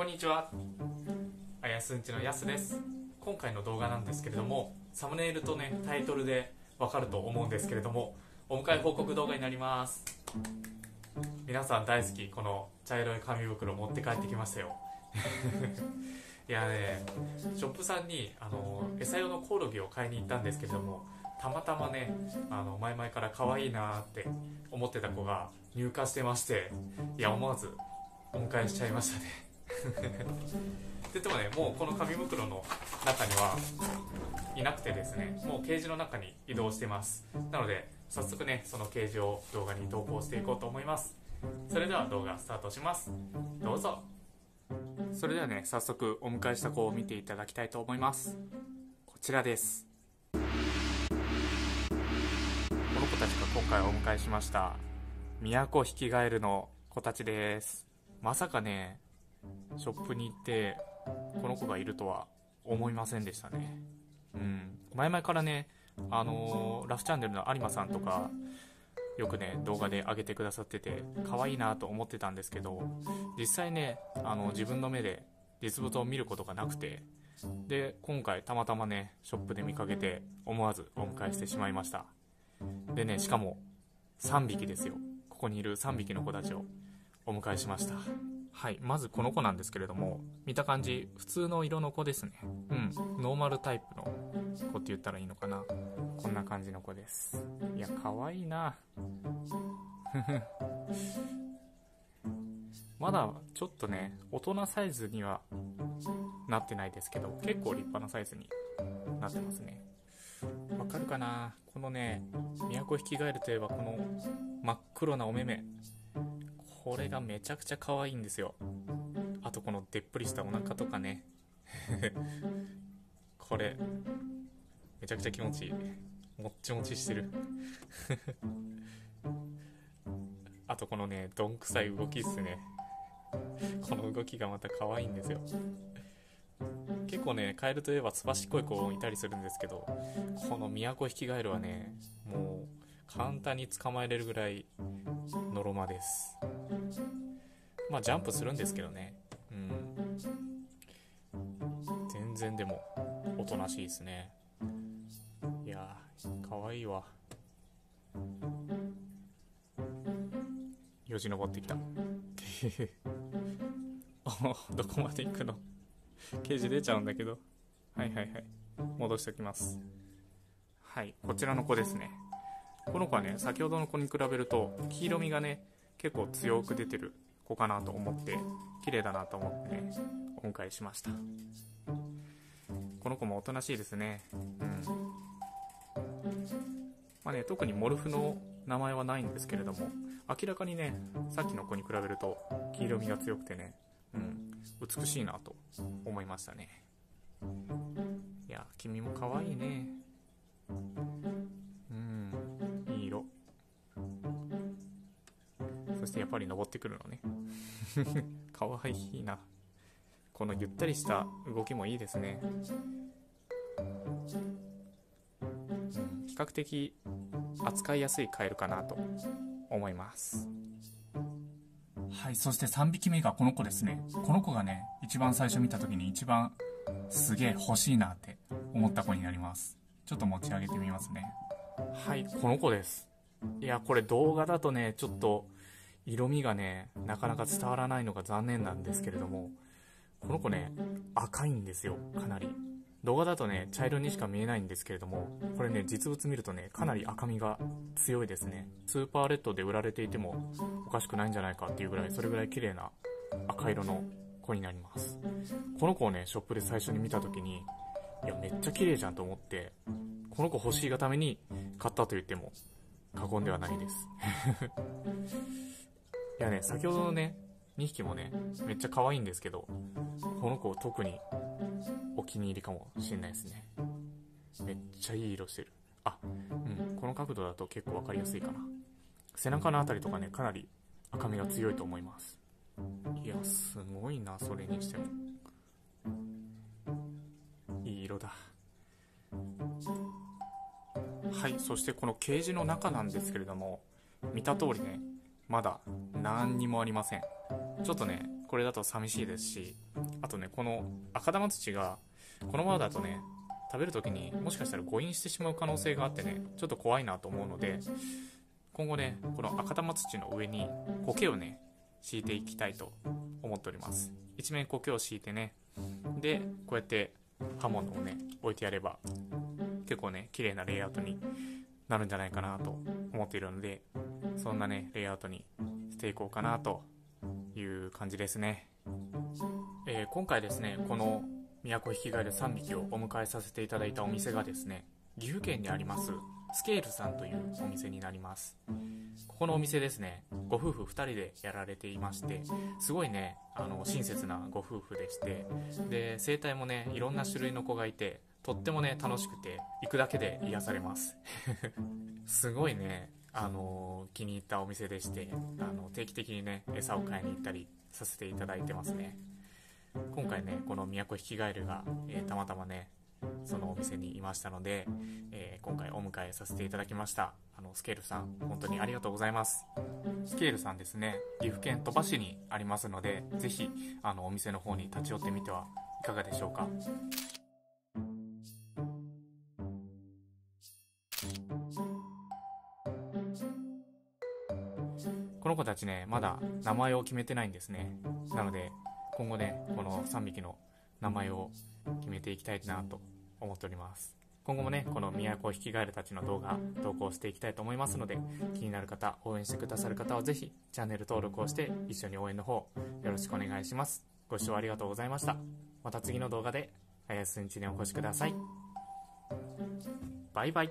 こんにちは、あやすんちのやすです。今回の動画なんですけれども、サムネイルとねタイトルでわかると思うんですけれども、お迎え報告動画になります。皆さん大好き、この茶色い紙袋持って帰ってきましたよいやね、ショップさんに餌用のコオロギを買いに行ったんですけれども、たまたまね前々から可愛いなーって思ってた子が入荷してまして、いや思わずお迎えしちゃいましたねって言ってもね、もうこの紙袋の中にはいなくてですね、もうケージの中に移動してます。なので早速ね、そのケージを動画に投稿していこうと思います。それでは動画スタートします。どうぞ。それではね、早速お迎えした子を見ていただきたいと思います。こちらです。この子たちが今回お迎えしました都ヒキガエルの子たちです。まさかね、ショップに行ってこの子がいるとは思いませんでしたね。前々からね、ラフチャンネルの有馬さんとかよくね動画で上げてくださってて、可愛いなと思ってたんですけど、実際ね自分の目で実物を見ることがなくて、で今回たまたまねショップで見かけて思わずお迎えしてしまいました。でね、しかも3匹ですよ。ここにいる3匹の子たちをお迎えしました。はい、まずこの子なんですけれども、見た感じ普通の色の子ですね。ノーマルタイプの子って言ったらいいのかな。こんな感じの子です。いや可愛いなまだちょっとね大人サイズにはなってないですけど、結構立派なサイズになってますね。わかるかな、このね都ヒキガエルといえばこの真っ黒なお目目、これがめちゃくちゃ可愛いんですよ。あとこのでっぷりしたお腹とかねこれめちゃくちゃ気持ちいい、もっちもちしてるあとこのねどんくさい動きっすね。この動きがまた可愛いんですよ。結構ねカエルといえばすばしっこい子もいたりするんですけど、この都ヒキガエルはねもう簡単に捕まえれるぐらいのろまです。まあジャンプするんですけどね、全然でもおとなしいですね。いやーかわいいわ。よじ登ってきたどこまで行くのケージ出ちゃうんだけど、はい戻しておきます。はい、こちらの子ですね。この子はね先ほどの子に比べると黄色みがね結構強く出てる子かなと思って、綺麗だなと思ってねお迎えしました。この子もおとなしいですね。まあね、特にモルフの名前はないんですけれども、明らかにねさっきの子に比べると黄色みが強くてね、美しいなと思いましたね。いや君も可愛いね。そしてやっぱり登ってくるのねかわいいな。このゆったりした動きもいいですね。比較的扱いやすいカエルかなと思います。はい、そして3匹目がこの子ですね。この子がね一番最初見た時に一番すげえ欲しいなって思った子になります。ちょっと持ち上げてみますね。はい、この子です。いやこれ動画だとねちょっと色味がねなかなか伝わらないのが残念なんですけれども、この子ね赤いんですよ。かなり動画だとね茶色にしか見えないんですけれども、これね実物見るとねかなり赤みが強いですね。スーパーレッドで売られていてもおかしくないんじゃないかっていうぐらい、それぐらい綺麗な赤色の子になります。この子をねショップで最初に見た時に、いやめっちゃ綺麗じゃんと思って、この子欲しいがために買ったと言っても過言ではないですいやね先ほどのね2匹もねめっちゃ可愛いんですけど、この子特にお気に入りかもしれないですね。めっちゃいい色してる。この角度だと結構分かりやすいかな。背中の辺りとかねかなり赤みが強いと思います。いやすごいな、それにしてもいい色だ。はい、そしてこのケージの中なんですけれども、見た通りねまだ何にもありません。ちょっとねこれだと寂しいですし、あとね、この赤玉土がこのままだとね、食べるときにもしかしたら誤飲してしまう可能性があってね、ちょっと怖いなと思うので、今後ね、この赤玉土の上に苔をね敷いていきたいと思っております。一面苔を敷いてね、でこうやって刃物をね置いてやれば結構ね綺麗なレイアウトになるんじゃないかなと思っているので、そんなねレイアウトにしていこうかなという感じですね。今回ですね、この宮古ヒキガエル3匹をお迎えさせていただいたお店がですね、岐阜県にありますスケールさんというお店になります。ここのお店ですね、ご夫婦2人でやられていまして、すごいね親切なご夫婦でして、で生態もねいろんな種類の子がいて、とってもね楽しくて行くだけで癒されますすごいね気に入ったお店でして、定期的にね餌を買いに行ったりさせていただいてますね。今回ねこの宮古ヒキガエルが、たまたまねそのお店にいましたので、今回お迎えさせていただきました。スケールさん、本当にありがとうございます。スケールさんですね、岐阜県鳥羽市にありますので、ぜひお店の方に立ち寄ってみてはいかがでしょうか。この子たちねまだ名前を決めてないんですね。なので今後ねこの3匹の名前を決めていきたいなと思っております。今後もねこの宮古ヒキガエルたちの動画投稿していきたいと思いますので、気になる方、応援してくださる方はぜひチャンネル登録をして一緒に応援の方よろしくお願いします。ご視聴ありがとうございました。また次の動画でおやすみにお越しください。バイバイ。